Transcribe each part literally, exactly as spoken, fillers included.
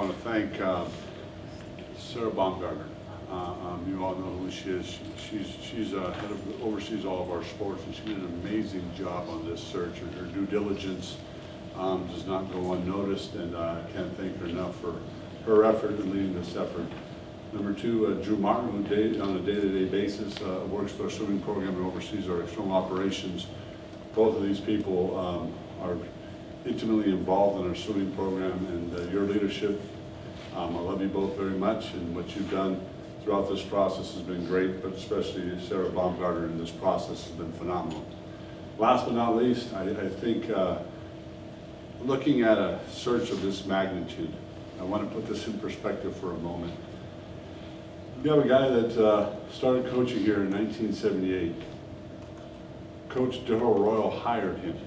I want to thank uh, Sarah Baumgartner. Uh, um, you all know who she is. She, she's she's uh, head of, oversees all of our sports, and she did an amazing job on this search. And her due diligence um, does not go unnoticed, and uh, I can't thank her enough for her effort in leading this effort. Number two, uh, Drew Martin, who day, on a day-to-day basis uh, works for our swimming program and oversees our external operations. Both of these people um, are intimately involved in our swimming program, and uh, your leadership, um, I love you both very much, and what you've done throughout this process has been great, but especially Sarah Baumgartner in this process has been phenomenal. Last but not least, I, I think uh, looking at a search of this magnitude, I want to put this in perspective for a moment. We have a guy that uh, started coaching here in nineteen seventy-eight. Coach Darrell Royal hired him.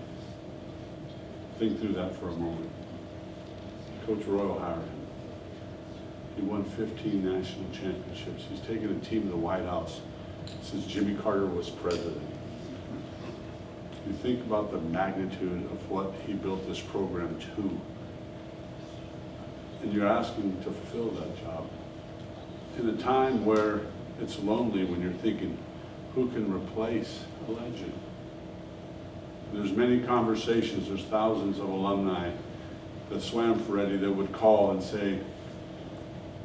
Think through that for a moment. Coach Royal hired him. He won fifteen national championships. He's taken a team to the White House since Jimmy Carter was president. You think about the magnitude of what he built this program to, and you're asking to fulfill that job in a time where it's lonely when you're thinking, who can replace a legend? There's many conversations, there's thousands of alumni that swam for Eddie that would call and say,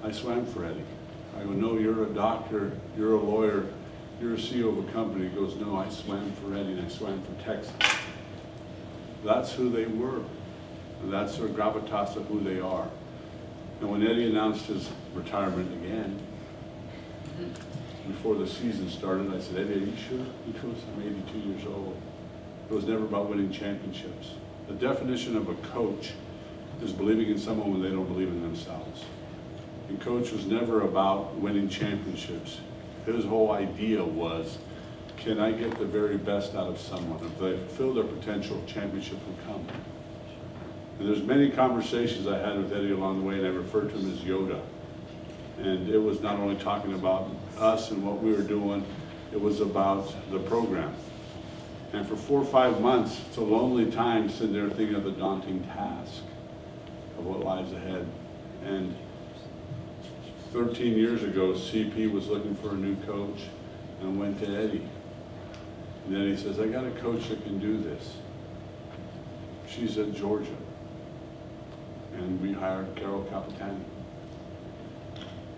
I swam for Eddie. I go, no, you're a doctor, you're a lawyer, you're a C E O of a company. He goes, no, I swam for Eddie and I swam for Texas. That's who they were. And that's their gravitas of who they are. And when Eddie announced his retirement again, before the season started, I said, Eddie, are you sure? Because I'm eighty-two years old. It was never about winning championships. The definition of a coach is believing in someone when they don't believe in themselves. And Coach was never about winning championships. His whole idea was, can I get the very best out of someone? If they fulfill their potential, championship will come. And there's many conversations I had with Eddie along the way, and I referred to him as Yoda. And it was not only talking about us and what we were doing, it was about the program. And for four or five months, it's a lonely time sitting there thinking of the daunting task of what lies ahead. And thirteen years ago, C P was looking for a new coach and went to Eddie. And Eddie says, I got a coach that can do this. She's at Georgia. And we hired Carol Capitani.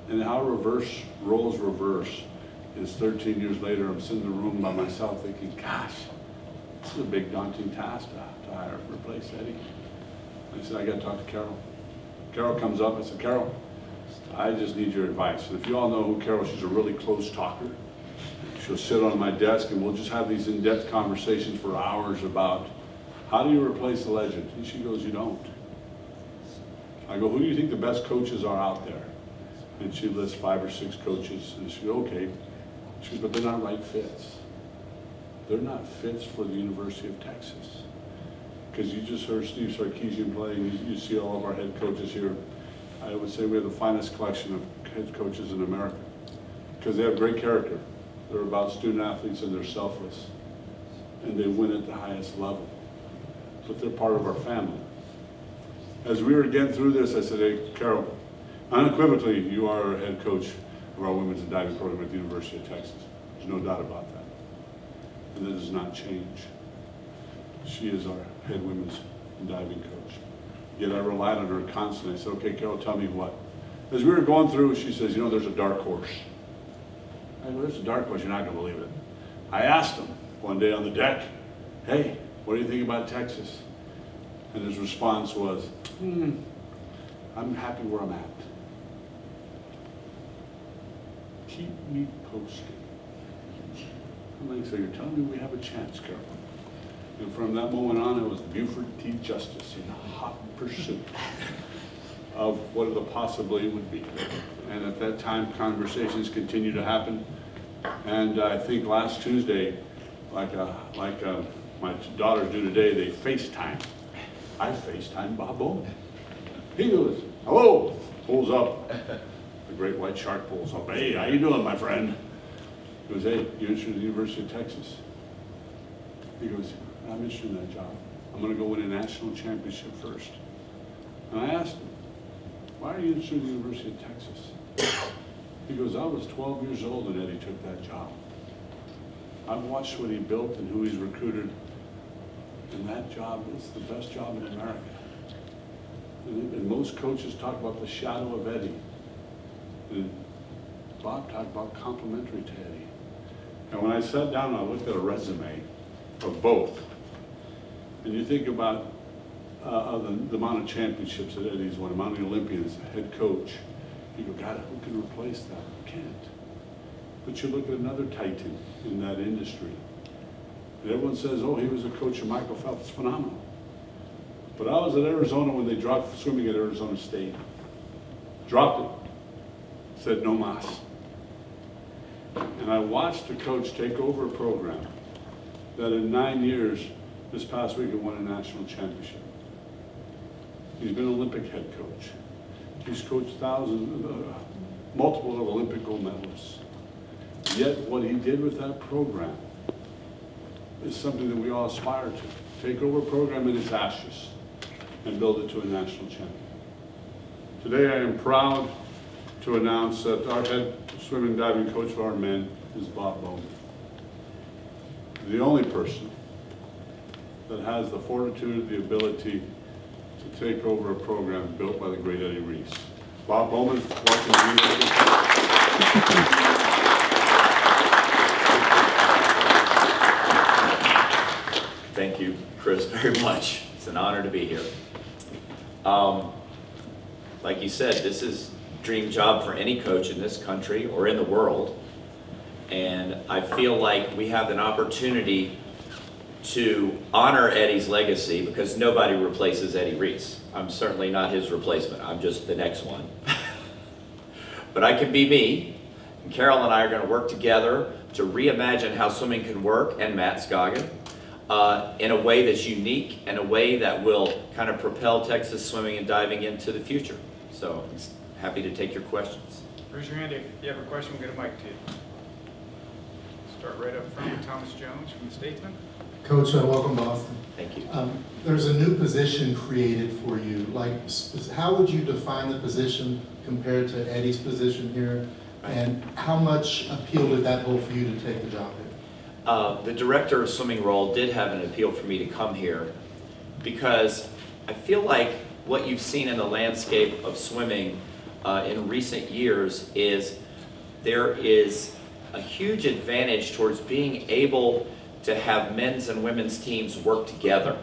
And how reverse, roles reverse, is thirteen years later, I'm sitting in the room by myself thinking, gosh, this is a big daunting task to, to hire, replace Eddie. I said, I got to talk to Carol. Carol comes up, I said, Carol, I just need your advice. And if you all know who Carol, she's a really close talker. She'll sit on my desk and we'll just have these in-depth conversations for hours about how do you replace a legend? And she goes, you don't. I go, who do you think the best coaches are out there? And she lists five or six coaches, and she goes, okay. She goes, but they're not right fits. They're not fits for the University of Texas. Because you just heard Steve Sarkisian play, and you, you see all of our head coaches here. I would say we have the finest collection of head coaches in America. Because they have great character. They're about student athletes, and they're selfless. And they win at the highest level. But they're part of our family. As we were getting through this, I said, hey, Carol, unequivocally, you are head coach of our women's and diving program at the University of Texas. There's no doubt about that. And that does not change. She is our head women's and diving coach. Yet I relied on her constantly. I said, okay, Carol, tell me what. As we were going through, she says, you know, there's a dark horse. I go, there's a dark horse, you're not going to believe it. I asked him one day on the deck, hey, what do you think about Texas? And his response was, mm, I'm happy where I'm at. Keep me posted. I'm like, so you're telling me we have a chance, Carol. And from that moment on, it was Buford T. Justice in hot pursuit of what the possibility would be. And at that time, conversations continued to happen. And I think last Tuesday, like a, like a, my daughters do today, they FaceTime. I FaceTime Bob Bowman. He goes, hello, pulls up. The great white shark pulls up. Hey, how you doing, my friend? He goes, hey, you're interested in the University of Texas? He goes, I'm interested in that job. I'm going to go win a national championship first. And I asked him, why are you interested in the University of Texas? He goes, I was twelve years old when Eddie took that job. I've watched what he built and who he's recruited, and that job is the best job in America. And most coaches talk about the shadow of Eddie. And Bob talked about complimentary to Eddie. And when I sat down and I looked at a resume of both, and you think about uh, the, the amount of championships that Eddie's won, amount of Olympians, head coach, you go, God, who can replace that? You can't. But you look at another titan in that industry. And everyone says, oh, he was a coach of Michael Phelps. Phenomenal. But I was at Arizona when they dropped swimming at Arizona State. Dropped it. Said, no mas. And I watched a coach take over a program that in nine years, this past week, it won a national championship. He's been an Olympic head coach. He's coached thousands, uh, multiple Olympic gold medalists. Yet what he did with that program is something that we all aspire to. Take over a program in its ashes and build it to a national champion. Today I am proud to announce that our head swimming and diving coach for our men is Bob Bowman. The only person that has the fortitude, the ability to take over a program built by the great Eddie Reese. Bob Bowman, welcome to you. Thank you, Chris, very much. It's an honor to be here. Um, like you said, this is a dream job for any coach in this country or in the world. And I feel like we have an opportunity to honor Eddie's legacy because nobody replaces Eddie Reese. I'm certainly not his replacement. I'm just the next one. But I can be me. And Carol and I are going to work together to reimagine how swimming can work, and Matt Scoggin. Uh, in a way that's unique and a way that will kind of propel Texas swimming and diving into the future. So I'm happy to take your questions. Raise your hand if you have a question, we'll get a mic to you. Start right up front with Thomas Jones from the Statesman. Coach, uh, welcome to Boston. Thank you. Um, there's a new position created for you. Like, how would you define the position compared to Eddie's position here? Right. And how much appeal did that hold for you to take the job here? Uh, the director of swimming role did have an appeal for me to come here because I feel like what you've seen in the landscape of swimming uh, in recent years is there is a huge advantage towards being able to have men's and women's teams work together,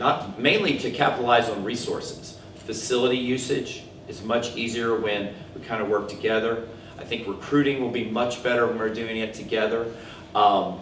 not mainly to capitalize on resources. Facility usage is much easier when we kind of work together. I think recruiting will be much better when we're doing it together. Um,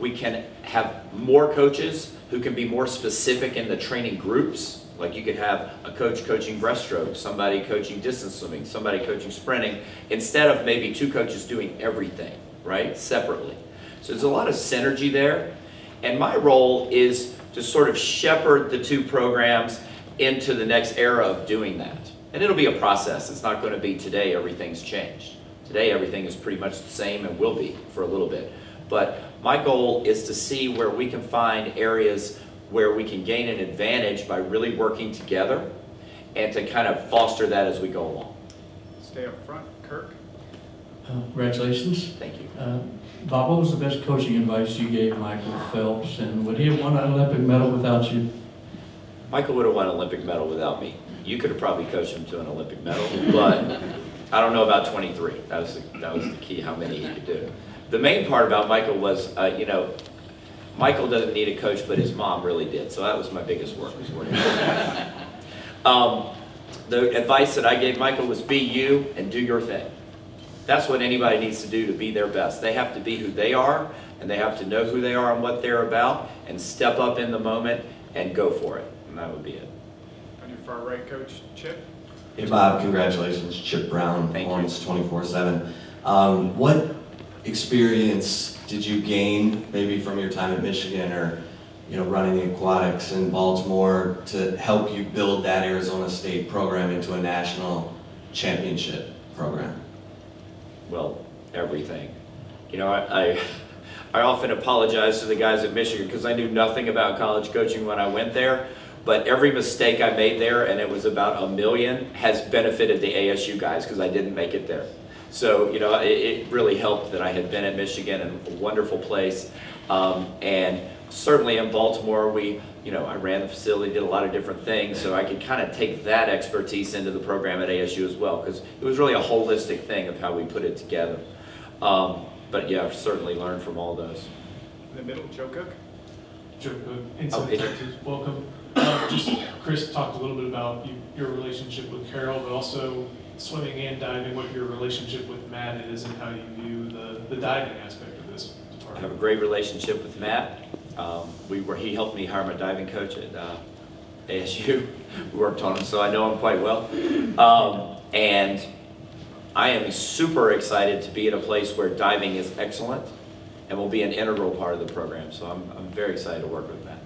we can have more coaches who can be more specific in the training groups. Like you could have a coach coaching breaststroke, somebody coaching distance swimming, somebody coaching sprinting, instead of maybe two coaches doing everything, right, separately. So there's a lot of synergy there. And my role is to sort of shepherd the two programs into the next era of doing that. And it'll be a process. It's not going to be today everything's changed. Today everything is pretty much the same and will be for a little bit. But my goal is to see where we can find areas where we can gain an advantage by really working together and to kind of foster that as we go along. Stay up front, Kirk. Uh, congratulations. Thank you. Uh, Bob, what was the best coaching advice you gave Michael Phelps, and would he have won an Olympic medal without you? Michael would have won an Olympic medal without me. You could have probably coached him to an Olympic medal, but I don't know about twenty-three. That was the, that was the key, how many he could do. The main part about Michael was, uh, you know, Michael doesn't need a coach, but his mom really did. So that was my biggest work. Was working. um, the advice that I gave Michael was be you and do your thing. That's what anybody needs to do to be their best. They have to be who they are, and they have to know who they are and what they're about, and step up in the moment and go for it. And that would be it. On your far right, Coach Chip. Hey, Bob. Congratulations. Chip Brown, Lawrence twenty-four seven. Um, what experience did you gain maybe from your time at Michigan or you know running the aquatics in Baltimore to help you build that Arizona State program into a national championship program? Well, everything. You know, I I, I often apologize to the guys at Michigan because I knew nothing about college coaching when I went there, But every mistake I made there, and it was about a million, has benefited the A S U guys because I didn't make it there. So, you know, it, it really helped that I had been at Michigan, and a wonderful place. Um, and certainly in Baltimore, we, you know, I ran the facility, did a lot of different things, so I could kind of take that expertise into the program at A S U as well, because it was really a holistic thing of how we put it together. Um, but yeah, I've certainly learned from all those. In the middle, Joe Cook. Joe Cook, Inside Texas, welcome. Uh, just Chris talked a little bit about you, your relationship with Carol, but also swimming and diving, what your relationship with Matt is and how you view the, the diving aspect of this department. I have a great relationship with Matt. Um, we were, he helped me hire my diving coach at uh, A S U. We worked on him, so I know him quite well. Um, and I am super excited to be at a place where diving is excellent and will be an integral part of the program. So I'm, I'm very excited to work with Matt.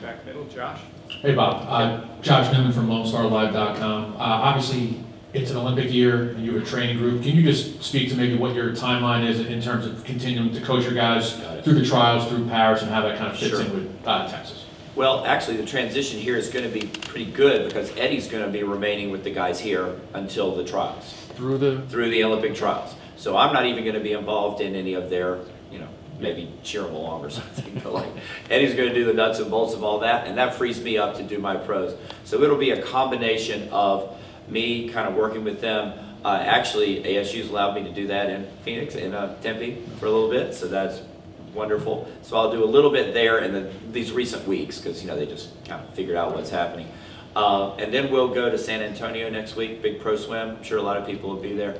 Back middle, Josh. Hey, Bob. Uh, Josh Newman from Lone Star Live dot com. Uh, obviously, it's an Olympic year, and you're a training group. Can you just speak to maybe what your timeline is in terms of continuing to coach your guys through the trials, through Paris, and how that kind of fits sure. in with uh, Texas? Well, actually, the transition here is going to be pretty good because Eddie's going to be remaining with the guys here until the trials. Through the? Through the Olympic trials. So I'm not even going to be involved in any of their, you know, maybe cheer them along or something, but like Eddie's going to do the nuts and bolts of all that, and that frees me up to do my pros. So it'll be a combination of me kind of working with them. Uh, actually, A S U's allowed me to do that in Phoenix, in uh, Tempe for a little bit, so that's wonderful. So I'll do a little bit there in the, these recent weeks because, you know, they just kind of figured out what's happening. Uh, and then we'll go to San Antonio next week, big pro swim. I'm sure a lot of people will be there.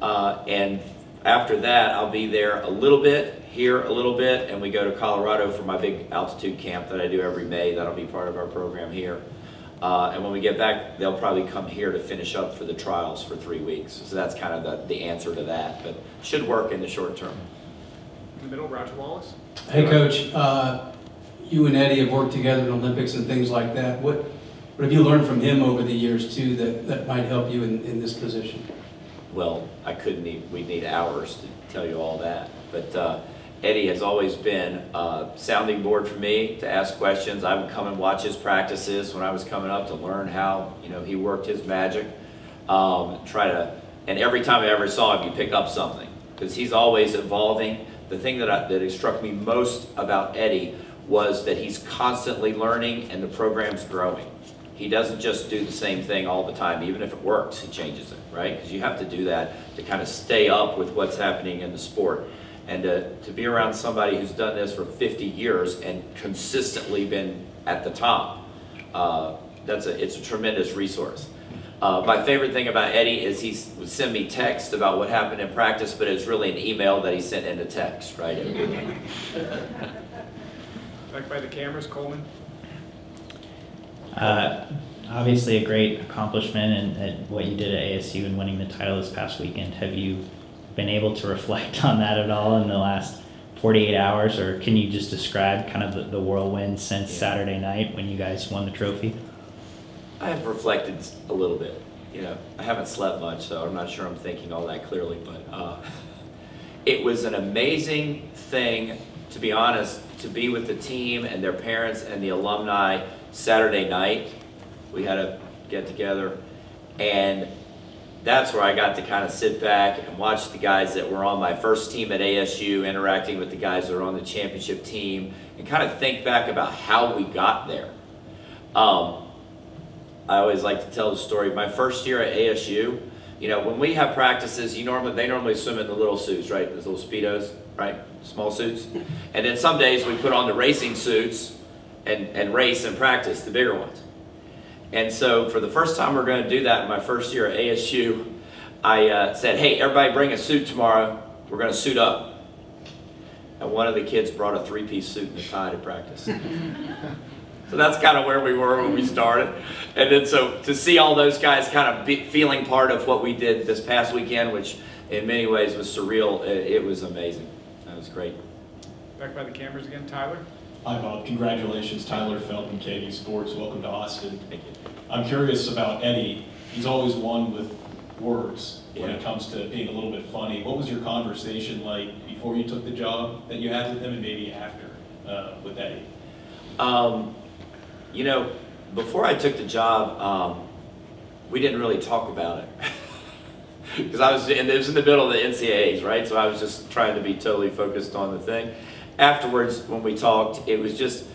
Uh, and after that, I'll be there a little bit, here a little bit, and we go to Colorado for my big altitude camp that I do every May. That'll be part of our program here. Uh, and when we get back, they'll probably come here to finish up for the trials for three weeks. So that's kind of the, the answer to that, but should work in the short term. In the middle, Roger Wallace. Hey, Coach. Uh, you and Eddie have worked together in Olympics and things like that. What, what have you learned from him over the years, too, that, that might help you in, in this position? Well, I couldn't even, we'd need hours to tell you all that. But uh, Eddie has always been a sounding board for me to ask questions. I would come and watch his practices when I was coming up to learn how, you know, he worked his magic. Um, try to, and every time I ever saw him, you pick up something because he's always evolving. The thing that, I, that struck me most about Eddie was that he's constantly learning and the program's growing. He doesn't just do the same thing all the time. Even if it works, he changes it, right? Because you have to do that to kind of stay up with what's happening in the sport. And to, to be around somebody who's done this for fifty years and consistently been at the top, uh, that's a, it's a tremendous resource. Uh, my favorite thing about Eddie is he would send me text about what happened in practice, but it's really an email that he sent into text, right? Back by the cameras, Coleman. Uh, obviously a great accomplishment and what you did at A S U and winning the title this past weekend. Have you been able to reflect on that at all in the last forty-eight hours, or can you just describe kind of the, the whirlwind since yeah. Saturday night when you guys won the trophy? I have reflected a little bit. You know, I haven't slept much, so I'm not sure I'm thinking all that clearly, but uh, it was an amazing thing, to be honest, to be with the team and their parents and the alumni. Saturday night, we had a get-together, and that's where I got to kind of sit back and watch the guys that were on my first team at A S U interacting with the guys that are on the championship team and kind of think back about how we got there. Um, I always like to tell the story. My first year at A S U, you know, when we have practices, you normally they normally swim in the little suits, right? Those little Speedos, right? Small suits. And then some days we put on the racing suits And, and race and practice, the bigger ones. And so for the first time we're going to do that in my first year at A S U, I uh, said, hey, everybody bring a suit tomorrow. We're going to suit up. And one of the kids brought a three-piece suit and a tie to practice. So that's kind of where we were when we started. And then so to see all those guys kind of be, feeling part of what we did this past weekend, which in many ways was surreal, it, it was amazing. That was great. Back by the cameras again, Tyler. Hi, Bob. Congratulations, Tyler Felton, K D Sports. Welcome to Austin. Thank you. I'm curious about Eddie. He's always one with words when yeah. it comes to being a little bit funny. What was your conversation like before you took the job that you had with him, and maybe after uh, with Eddie? Um, you know, before I took the job, um, we didn't really talk about it. Because I was, and it was in the middle of the N C A As, right? So I was just trying to be totally focused on the thing. Afterwards, when we talked, it was just,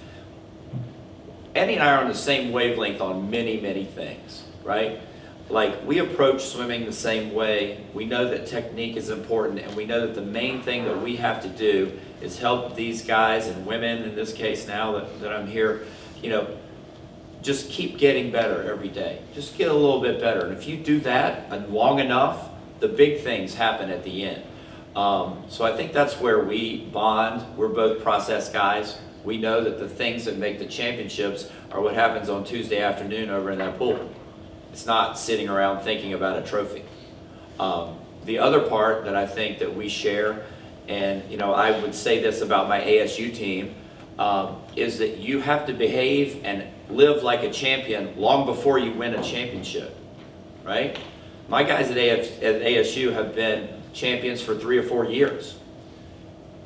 Eddie and I are on the same wavelength on many, many things, right? Like, we approach swimming the same way. We know that technique is important, and we know that the main thing that we have to do is help these guys and women, in this case now that, that I'm here, you know, just keep getting better every day. Just get a little bit better. And if you do that long enough, the big things happen at the end. Um, so I think that's where we bond. We're both process guys. We know that the things that make the championships are what happens on Tuesday afternoon over in that pool. It's not sitting around thinking about a trophy. Um, the other part that I think that we share, and you know, I would say this about my A S U team, um, is that you have to behave and live like a champion long before you win a championship, right? My guys at, A F, at A S U have been champions for three or four years.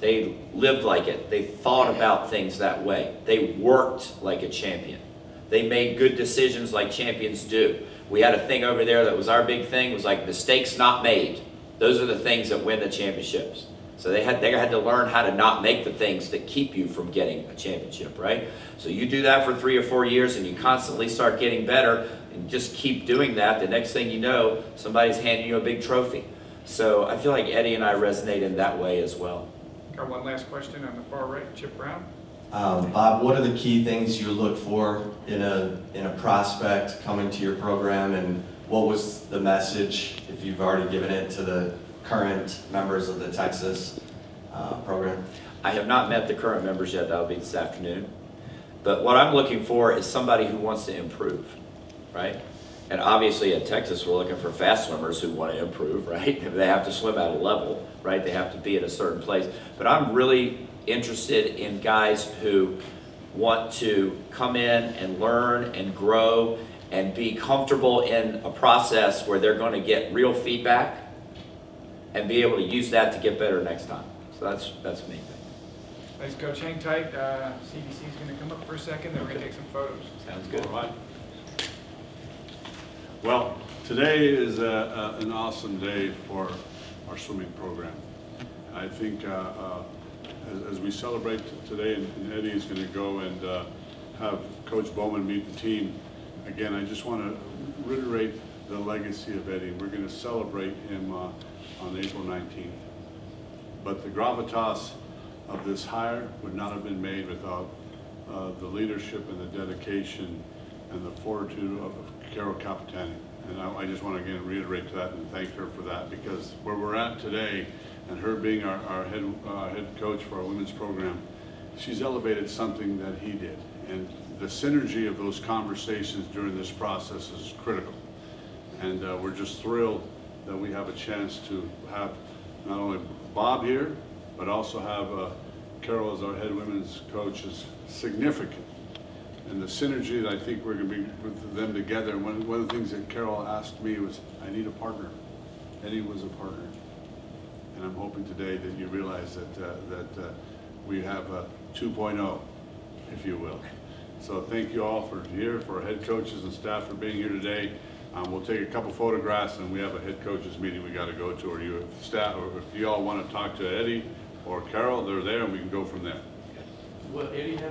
They lived like it. They thought about things that way. They worked like a champion. They made good decisions like champions do. We had a thing over there that was our big thing, was like mistakes not made. Those are the things that win the championships. So they had, they had to learn how to not make the things that keep you from getting a championship, right? So you do that for three or four years and you constantly start getting better and just keep doing that. The next thing you know, somebody's handing you a big trophy. So I feel like Eddie and I resonate in that way as well. Got one last question on the far right, Chip Brown. Um, Bob, what are the key things you look for in a, in a prospect coming to your program, and what was the message, if you've already given it, to the current members of the Texas uh, program? I have not met the current members yet. That'll be this afternoon. But what I'm looking for is somebody who wants to improve, right? And obviously at Texas, we're looking for fast swimmers who want to improve, right? They have to swim at a level, right? They have to be at a certain place. But I'm really interested in guys who want to come in and learn and grow and be comfortable in a process where they're going to get real feedback and be able to use that to get better next time. So that's, that's the main thing. Thanks, Coach. Hang tight. Uh, C D C is going to come up for a second, then we're going to take some photos. Sounds good. All right. Well, today is a, a, an awesome day for our swimming program. I think uh, uh, as, as we celebrate today, and, and Eddie is going to go and uh, have Coach Bowman meet the team, again, I just want to reiterate the legacy of Eddie. We're going to celebrate him uh, on April nineteenth. But the gravitas of this hire would not have been made without uh, the leadership and the dedication and the fortitude of Carol Capitani. And I, I just want to again reiterate that and thank her for that, because where we're at today and her being our, our head, uh, head coach for our women's program, she's elevated something that he did. And the synergy of those conversations during this process is critical. And uh, we're just thrilled that we have a chance to have not only Bob here, but also have uh, Carol as our head women's coach is significant. And the synergy that I think we're going to be with them together, and one, one of the things that Carol asked me was, I need a partner. Eddie was a partner. And I'm hoping today that you realize that, uh, that uh, we have a two point oh, if you will. So thank you all for here, for our head coaches and staff for being here today. Um, we'll take a couple photographs, and we have a head coaches meeting we got to go to. Or you, staff, or if you all want to talk to Eddie or Carol, they're there, and we can go from there. Well, Eddie.